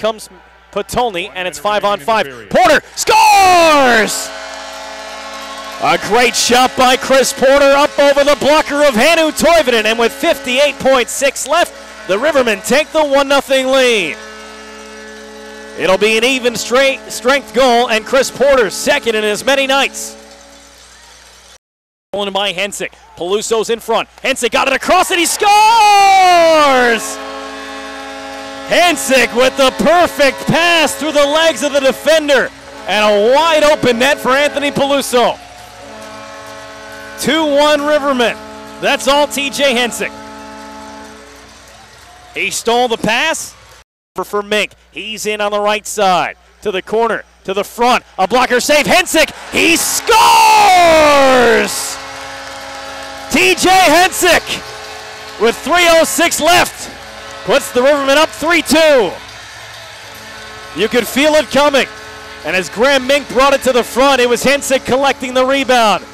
comes Patoni, and it's 5-on-5. Porter scores! A great shot by Chris Porter up over the blocker of Hannu Toivonen, and with 58.6 left, the Rivermen take the 1-0 lead. It'll be an even strength goal, and Chris Porter second in as many nights. Stolen by Hensick. Peluso's in front. Hensick got it across, and he scores! Hensick with the perfect pass through the legs of the defender, and a wide open net for Anthony Peluso. 2-1 Rivermen. That's all TJ Hensick. He stole the pass for Mink. He's in on the right side, to the corner, to the front. A blocker save. Hensick, he scores! TJ Hensick with 3:06 left puts the Rivermen up 3-2. You could feel it coming. And as Graham Mink brought it to the front, it was Hensick collecting the rebound.